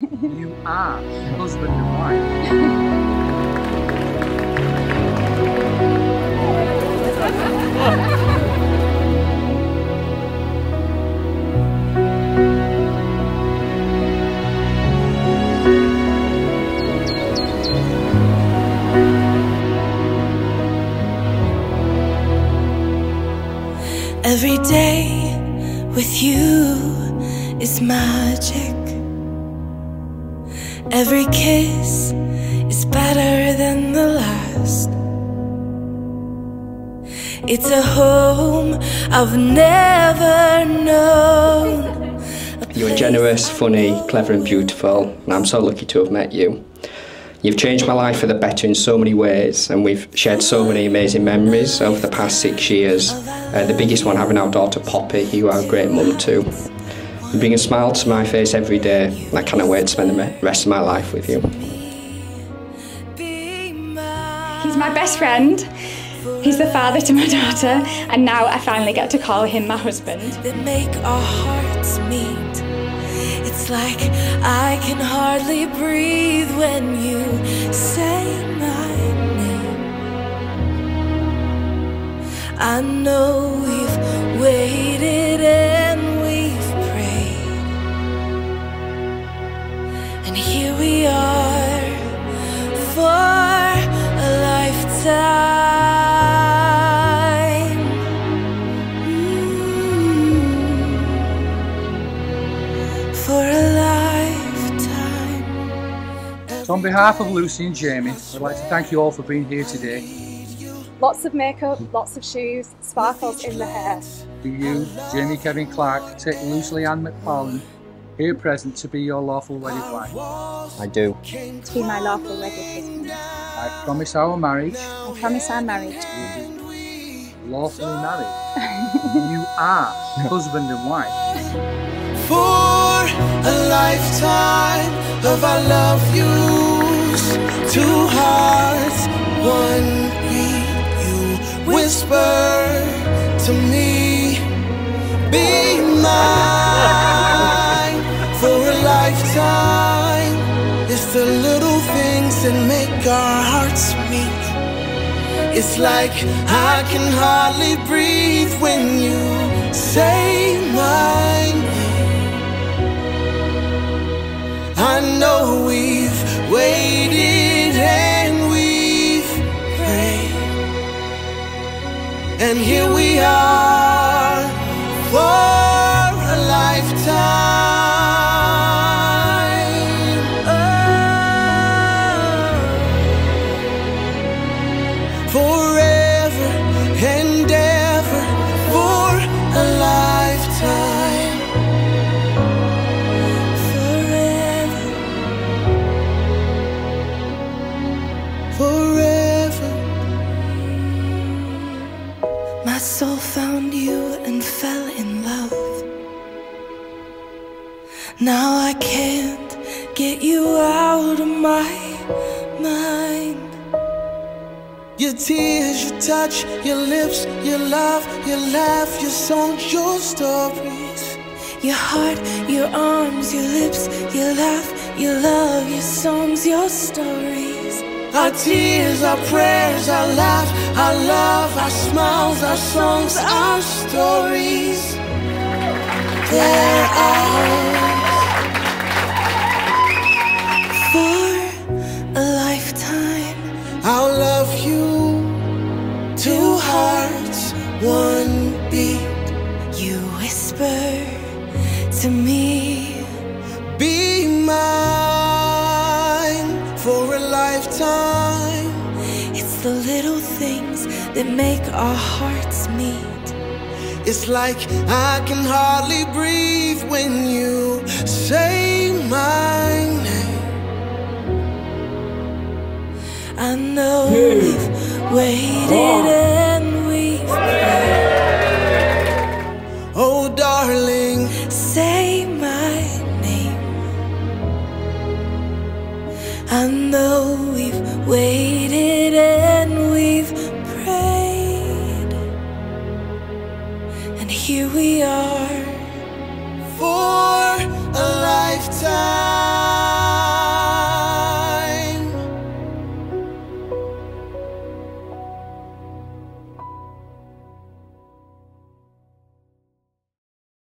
You are husband and wife. Every day with you is magic. Every kiss is better than the last. It's a home I've never known. You're generous, funny, clever and beautiful, and I'm so lucky to have met you. You've changed my life for the better in so many ways, and we've shared so many amazing memories over the past 6 years. The biggest one having our daughter Poppy, who are a great mum too. You bring a smile to my face every day, and I cannot wait to spend the rest of my life with you. He's my best friend, he's the father to my daughter, and now I finally get to call him my husband. That make our hearts meet. It's like I can hardly breathe when you say my name. I know you've waited and we've. And here we are for a lifetime. For a lifetime. So on behalf of Lucy and Jamie, I'd like to thank you all for being here today. Lots of makeup, lots of shoes, sparkles in the hair. To you, Jamie Kevin Clark, take Lucy Leanne McFarlane here present to be your lawful wedded wife. I do. To be my lawful wedded husband. I promise our marriage. I promise our marriage. Will be lawfully married. You are husband and wife. For a lifetime of our love yous, two hearts, one beat. You whisper to me, be mine. Lifetime, it's the little things that make our hearts meet. It's like I can hardly breathe when you say my name. I know we've waited and we've prayed, and here we are for a lifetime. My soul found you and fell in love. Now I can't get you out of my mind. Your tears, your touch, your lips, your love, your laugh, your songs, your stories. Your heart, your arms, your lips, your laugh, your love, your songs, your stories. Our tears, our prayers, our laugh, our love, our smiles, our songs, our stories. They're ours for a lifetime. I'll love you, two hearts, one beat. You whisper to me, be mine for a lifetime. It's the little things that make our hearts meet. It's like I can hardly breathe when you say my name. I know we've waited and we've prayed. Oh darling, say my name. I know we've waited and we've prayed, and here we are.